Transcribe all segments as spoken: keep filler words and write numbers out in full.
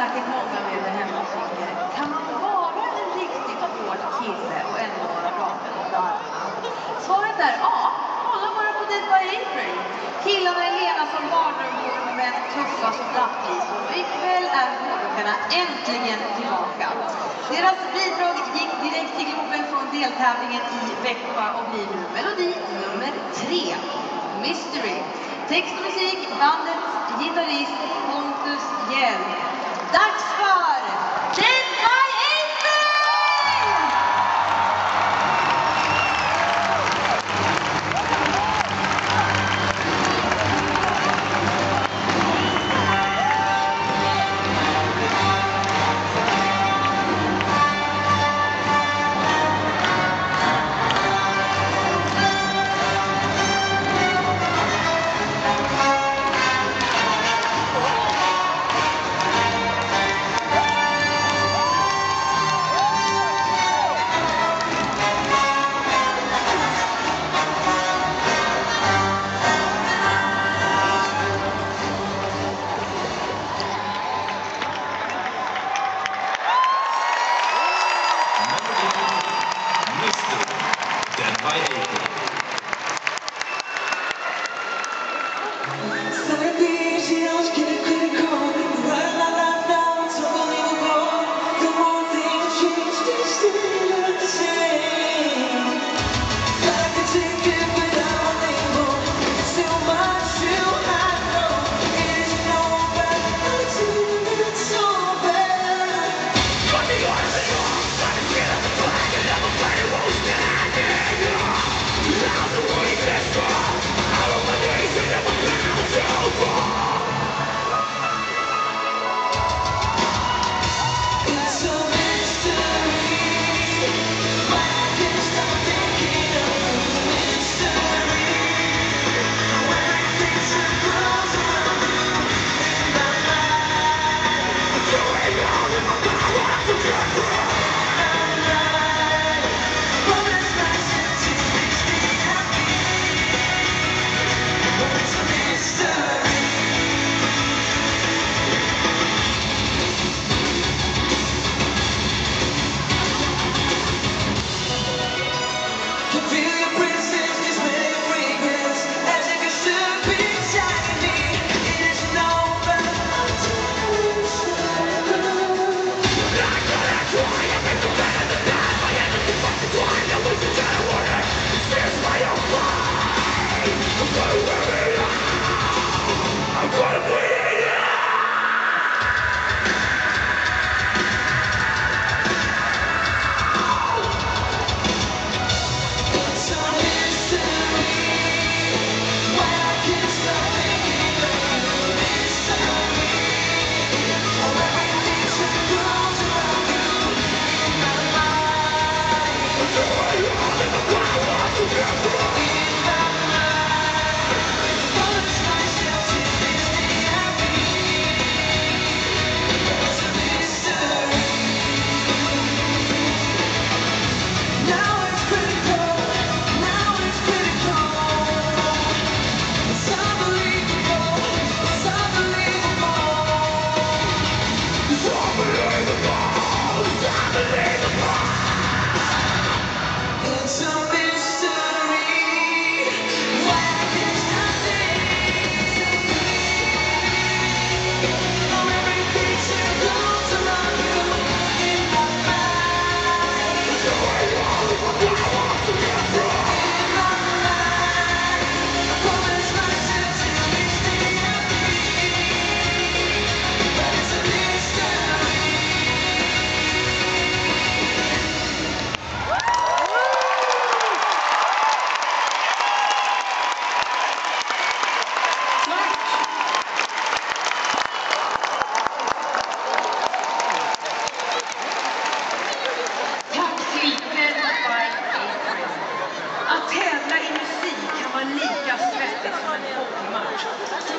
säkert många med det hemma och tänker, kan man vara en riktigt hård kille och ändå vara rapen och varma? Svaret är ja. Kolla bara på det var April. Killarna är lena som barnrumgården och män tuffa som lappvisor. Och ikväll är hårdrockarna äntligen tillbaka. Deras bidrag gick direkt till Globen från deltävlingen i Växjö och blir nu melodi nummer tre. Mystery. Text och musik, bandets gitarrist Pontus Järn. Dags för Dead by April!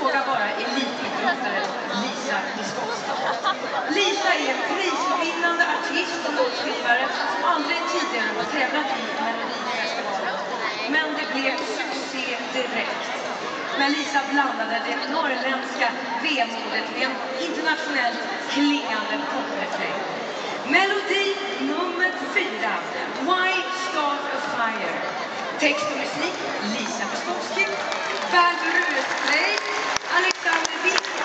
Fråga bara elitidrottare Lisa Miskovsky. Lisa är en prisvinnande artist och låtskrivare som aldrig tidigare har tävlat i Melodifestivalen. Men det blev succé direkt. när Lisa blandade det norrländska vemodet med en internationellt klingande popräfräng. Melodi nummer fyra, Why Start a Fire? Text och musik, Lisa Miskovsky. Värld och röstplay, Alexander Witt.